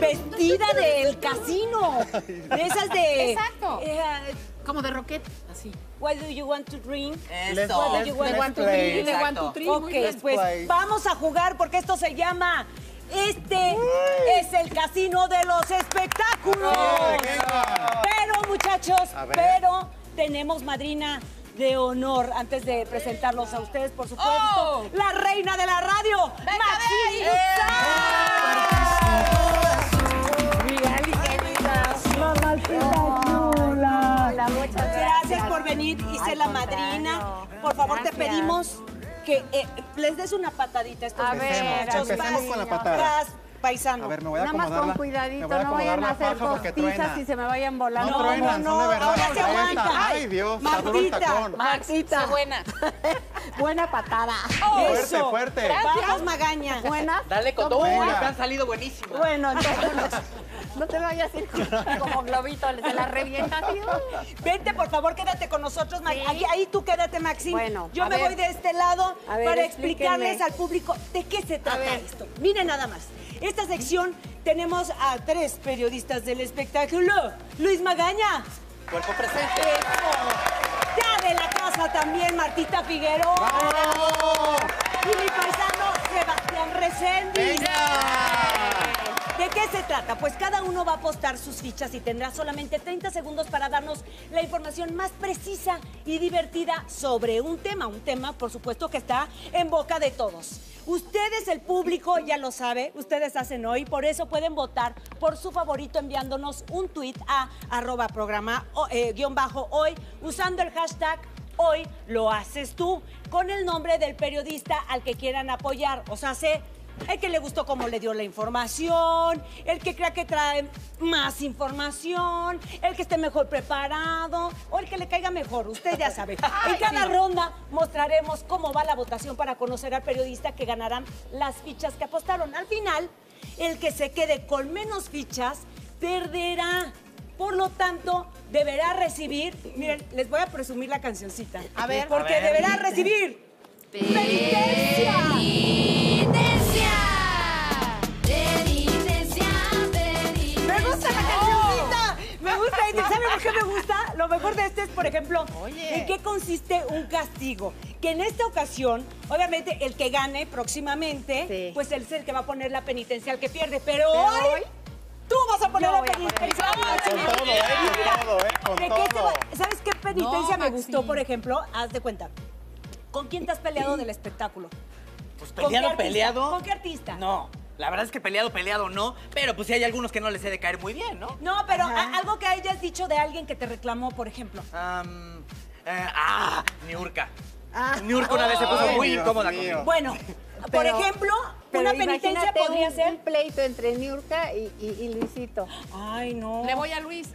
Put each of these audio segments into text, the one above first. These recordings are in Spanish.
vestida del casino. De esas de... Exacto. Como de roquete, así. What do you want to drink? Eso. What do you want to drink? Okay, pues vamos a jugar porque esto se llama... Este es el casino de los espectáculos. Pero, muchachos, pero tenemos madrina de honor antes de presentarlos a ustedes, por supuesto. Oh. La reina de la radio, Maxine Woodside. Hola, muchas gracias por venir y ser la madrina. Por favor, te pedimos que les des una patadita a estos muchachos. Empecemos con la patada. Paisano. A ver, me voy a acomodar. Nada más con cuidadito, no vayan a hacer costizas y se me vayan volando. No, truenan, no, de verdad. Ahora se aguanta. Ay, Dios, Martita, Maxita. Buena. Buena patada. Oh, fuerte, fuerte. Vamos, Magaña. Buenas. Dale con todo. Han salido buenísimos. Bueno, entonces... No te vayas a ir como globito, se la revienta, tío. Vente, por favor, quédate con nosotros, Maxine. Sí. Ahí tú quédate, Maxine. Bueno, yo me voy de este lado para explicarles al público de qué se trata esto. Miren nada más. Esta sección tenemos a tres periodistas del espectáculo. Luis Magaña. Cuerpo presente. Eso. Ya de la casa también, Martita Figueroa. ¡Bravo! Y mi paisano, Sebastián Reséndiz. ¿De qué se trata? Pues cada uno va a apostar sus fichas y tendrá solamente 30 segundos para darnos la información más precisa y divertida sobre un tema, por supuesto, que está en boca de todos. Ustedes, el público, ya lo sabe, ustedes hacen hoy, por eso pueden votar por su favorito enviándonos un tuit a @programa_hoy usando el hashtag hoy lo haces tú con el nombre del periodista al que quieran apoyar, o sea, el que le gustó cómo le dio la información, el que crea que trae más información, el que esté mejor preparado o el que le caiga mejor. Usted ya sabe. En cada ronda mostraremos cómo va la votación para conocer al periodista que ganarán las fichas que apostaron. Al final, el que se quede con menos fichas perderá. Por lo tanto, deberá recibir... Miren, les voy a presumir la cancioncita. A ver. Porque deberá recibir... ¡Penitencia! ¿Saben por qué me gusta? Lo mejor de este es, por ejemplo, ¿en qué consiste un castigo? Que en esta ocasión, obviamente, el que gane próximamente, pues él es el que va a poner la penitencia al que pierde. Pero hoy, tú vas a poner la penitencia. ¿Sabes qué penitencia me gustó, por ejemplo? Haz de cuenta. ¿Con quién te has peleado del espectáculo? Pues peleado. ¿Con qué artista? No. La verdad es que peleado no, pero pues sí hay algunos que no les he de caer muy bien, ¿no? No, pero algo que hayas dicho de alguien que te reclamó, por ejemplo. Niurka. Niurka una vez se puso muy incómoda conmigo. Bueno, por ejemplo, una penitencia podría ser... un pleito entre Niurka y Luisito. Ay, no. Le voy a Luis.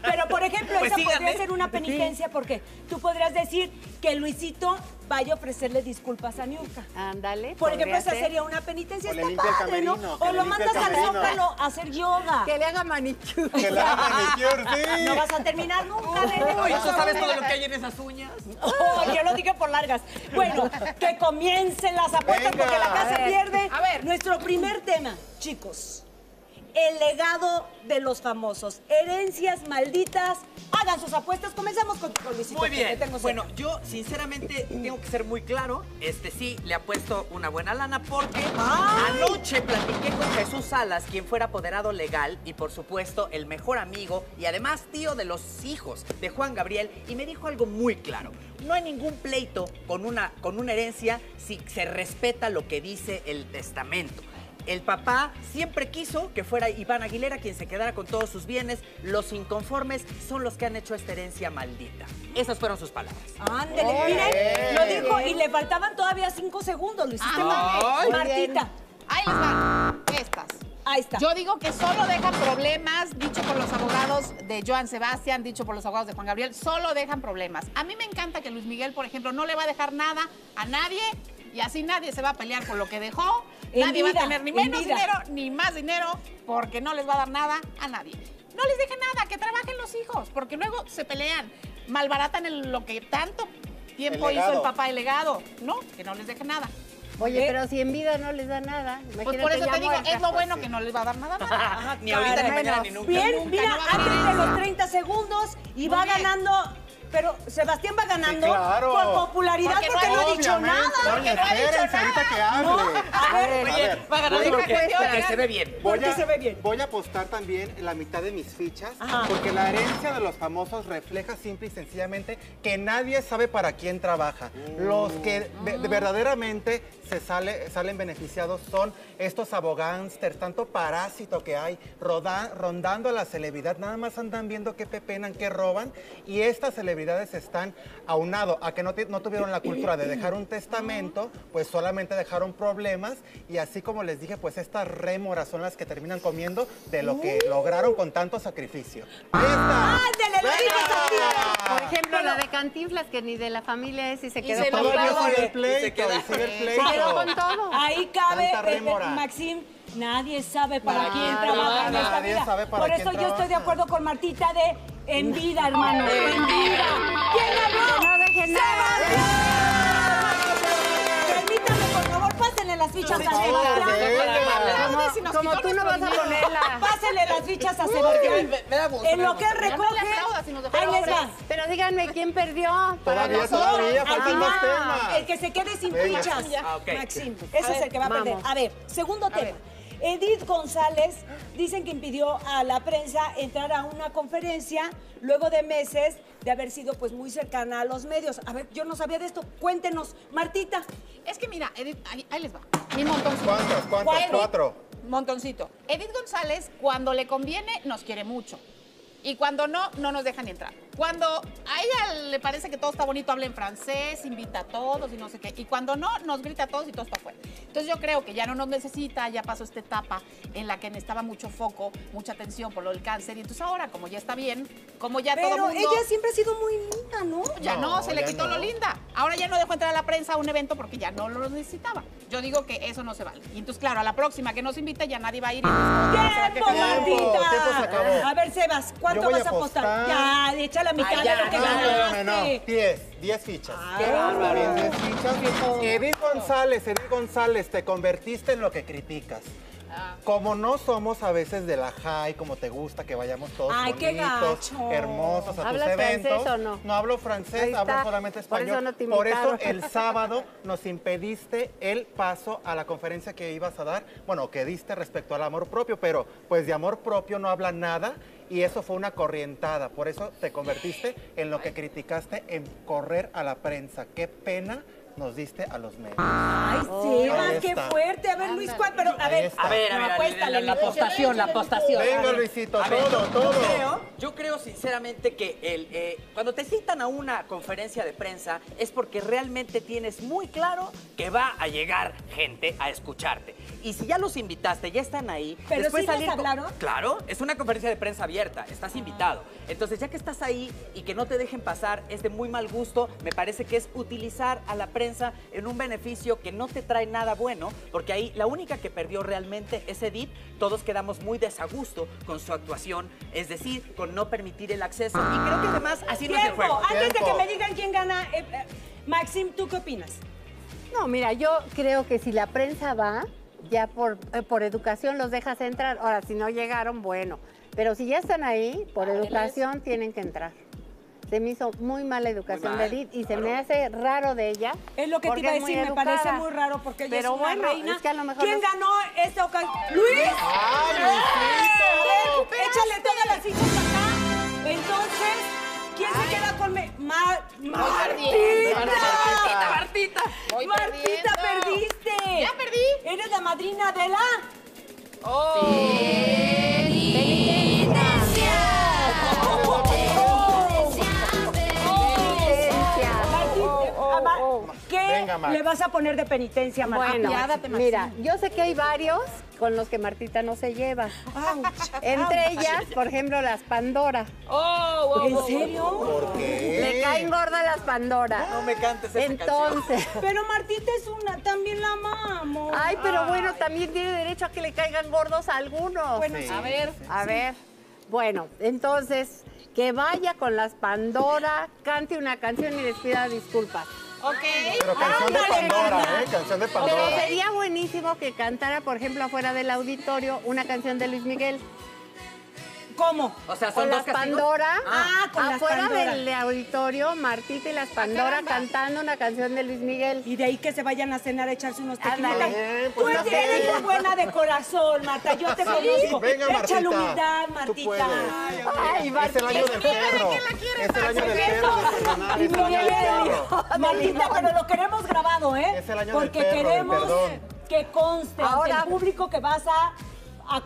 Pero, por ejemplo, pues esa podría ser una penitencia porque tú podrías decir que Luisito... vaya a ofrecerle disculpas a Niurka. Ándale. Por ejemplo, esa sería una penitencia. Está padre, ¿no? O lo mandas al Zócalo a hacer yoga. Que le haga manicure. Que le haga manicure, sí. No vas a terminar nunca, Nene. ¿Eso sabes todo lo que hay en esas uñas? Yo lo dije por largas. Bueno, que comiencen las apuestas porque la casa pierde. A ver, nuestro primer tema, chicos. El legado de los famosos. Herencias malditas. Hagan sus apuestas. Comenzamos con Luisito. Muy bien. Bueno, yo sinceramente tengo que ser muy claro. Sí, le apuesto una buena lana porque anoche platiqué con Jesús Salas, quien fuera apoderado legal y, por supuesto, el mejor amigo y además tío de los hijos de Juan Gabriel, y me dijo algo muy claro. No hay ningún pleito con una herencia si se respeta lo que dice el testamento. El papá siempre quiso que fuera Iván Aguilera quien se quedara con todos sus bienes. Los inconformes son los que han hecho esta herencia maldita. Esas fueron sus palabras. Ándele, miren, lo dijo y le faltaban todavía 5 segundos. Lo hiciste mal. Martita. Ahí les van estas. Ahí está. Yo digo que solo dejan problemas, dicho por los abogados de Joan Sebastián, dicho por los abogados de Juan Gabriel, solo dejan problemas. A mí me encanta que Luis Miguel, por ejemplo, no le va a dejar nada a nadie. Y así nadie se va a pelear con lo que dejó. Nadie va a tener ni menos dinero ni más dinero porque no les va a dar nada a nadie. No les dejen nada, que trabajen los hijos porque luego se pelean, malbaratan lo que tanto tiempo hizo el papá delegado. No, que no les dejen nada. Oye, pero si en vida no les da nada. Imagínate, pues por eso te digo, es lo bueno que no les va a dar nada. Ajá, ni ahorita, ni mañana, ni nunca. Bien, nunca, mira, no antes de los 30 segundos y va ganando... Pero Sebastián va ganando por popularidad porque no ha dicho nada. Porque no ha dicho nada. No, a ver, va ganando porque se ve bien. Voy a apostar también la mitad de mis fichas, porque la herencia de los famosos refleja simple y sencillamente que nadie sabe para quién trabaja. Los que verdaderamente salen beneficiados son estos abogánsters, tanto parásito que hay, rondando a la celebridad. Nada más andan viendo qué pepenan, qué roban, y esta celebridad están aunado a que no tuvieron la cultura de dejar un testamento, pues solamente dejaron problemas, y así como les dije, pues estas rémoras son las que terminan comiendo de lo que lograron con tanto sacrificio. ¡Ándale, lo dijo Sofía! Por ejemplo, la de Cantinflas, que ni de la familia es, y se quedó con todo. Se quedó con todo. Ahí cabe, Maxine, nadie sabe para quién trabaja en esta vida. Por eso yo estoy de acuerdo con Martita de... En vida, hermano. En vida. ¿Quién habló? No dejen nada. Permítanme, por favor, pásenle las fichas a Sebastián. Como tú no vas a ponerla. Pásenle las fichas a Sebastián. En lo que recoge, ahí les va. Pero díganme, ¿quién perdió? Todavía faltan más temas. El que se quede sin fichas, Maxine. Ese es el que va a perder. A ver, segundo tema. Edith González, dicen que impidió a la prensa entrar a una conferencia luego de meses de haber sido pues muy cercana a los medios. A ver, yo no sabía de esto. Cuéntenos, Martita. Es que mira, Edith, ahí les va. Mi montoncito. ¿Cuántos? Cuatro. Montoncito. Edith González, cuando le conviene, nos quiere mucho. Y cuando no, no nos dejan entrar. Cuando a ella le parece que todo está bonito, habla en francés, invita a todos y no sé qué. Y cuando no, nos grita a todos y todo está fuera. Entonces yo creo que ya no nos necesita, ya pasó esta etapa en la que necesitaba mucho foco, mucha atención por lo del cáncer. Y entonces ahora, como ya está bien, como ya todo mundo... Pero ella siempre ha sido muy linda, ¿no? Ya no, se le quitó lo linda. Ahora ya no dejó entrar a la prensa a un evento porque ya no lo necesitaba. Yo digo que eso no se vale. Y entonces, claro, a la próxima que nos invita ya nadie va a ir. ¡Tiempo, Martita! A ver, Sebas, ¿cuánto vas a apostar? Ya, echa la mitad de lo que ganaste. No, 10 fichas. Claro. 10 fichas. Edith González, te convertiste en lo que criticas. Como no somos a veces de la high, como te gusta que vayamos todos bonitos, hermosos a tus eventos. ¿Hablas francés o no? No hablo francés, hablo solamente español. Por eso no te invitaron. Por eso el sábado nos impediste el paso a la conferencia que ibas a dar, bueno, que diste respecto al amor propio, pero pues de amor propio no habla nada. Y eso fue una corrientada, por eso te convertiste en lo que criticaste, en correr a la prensa. Qué pena nos diste a los medios. ¡Ay, Seba, qué fuerte! A ver, Luis, ¿cuál? Pero, a ver, apuéstale. La postación. Venga, Luisito, todo. Yo creo sinceramente que cuando te citan a una conferencia de prensa es porque realmente tienes muy claro que va a llegar gente a escucharte. Y si ya los invitaste, ya están ahí. ¿Pero después sí les hablaron? Claro, es una conferencia de prensa abierta, estás invitado. Entonces, ya que estás ahí y que no te dejen pasar, es de muy mal gusto. Me parece que es utilizar a la prensa en un beneficio que no te trae nada bueno, porque ahí la única que perdió realmente es Edith. Todos quedamos muy desagusto con su actuación, es decir, con no permitir el acceso. Y creo que además así no es el juego. Antes de que me digan quién gana, Maxine, ¿tú qué opinas? No, mira, yo creo que si la prensa va, ya por educación los dejas entrar. Ahora, si no llegaron, bueno. Pero si ya están ahí, por educación tienen que entrar. Se me hizo muy mala educación de Edith y se me hace raro de ella. Es lo que te iba a decir, me parece muy raro porque ella es una reina. Es que a lo mejor ¿Quién ganó esta ocasión? ¡Luis! ¡Ah, Luisito! ¡Échale todas las fichas acá! Entonces, ¿quién se queda con Martita! ¡Martita, perdiste! ¡Ya perdí! ¡Eres la madrina de la... ¿Le vas a poner de penitencia, Martita? Bueno, mira, yo sé que hay varios con los que Martita no se lleva. Entre ellas, por ejemplo, las Pandora. ¿En serio? ¿Por qué? Le caen gordas las Pandora. No me cantes esa canción. Pero Martita es una, también la amamos. Ay, pero bueno, también tiene derecho a que le caigan gordos a algunos. Bueno, sí. A ver. Bueno, entonces, que vaya con las Pandora, cante una canción y les pida disculpas. Okay. Pero canción de Pandora, ¿eh? Canción de Pandora. Pero sería buenísimo que cantara, por ejemplo, afuera del auditorio, una canción de Luis Miguel. ¿Cómo? O sea, son dos Pandora. Ah, con las Pandora. Afuera del auditorio, Martita y las Pandora cantando una canción de Luis Miguel. Y de ahí que se vayan a cenar a echarse unos tequilitas. Tú eres muy buena de corazón, Marta. Yo te conozco. Échale humildad, Martita. Ay, Martita. Es el año del perro. Es el año del perro. Martita, pero lo queremos grabado, ¿eh? Es el año del perro. Porque queremos que conste ante el público que vas a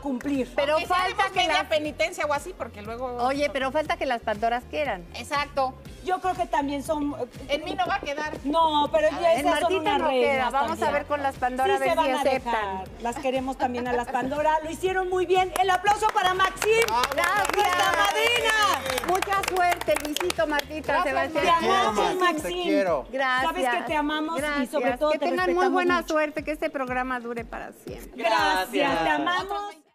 cumplir. Pero falta que la penitencia o así, porque luego... Oye, pero falta que las Pandoras quieran. Exacto. Yo creo que también son... En mí no va a quedar. No, pero ya esas son unas reinas. Vamos a ver con las Pandoras a ver si aceptan. Las queremos también a las Pandora. Lo hicieron muy bien. El aplauso para Maxine. Gracias. Nuestra madrina. Mucha suerte, Luisito, Martita, Sebastián. Te amamos, Maxine. Gracias. Sabes que te amamos y sobre todo te respetamos. Que tengan muy buena suerte, que este programa dure para siempre. Gracias. Te amamos.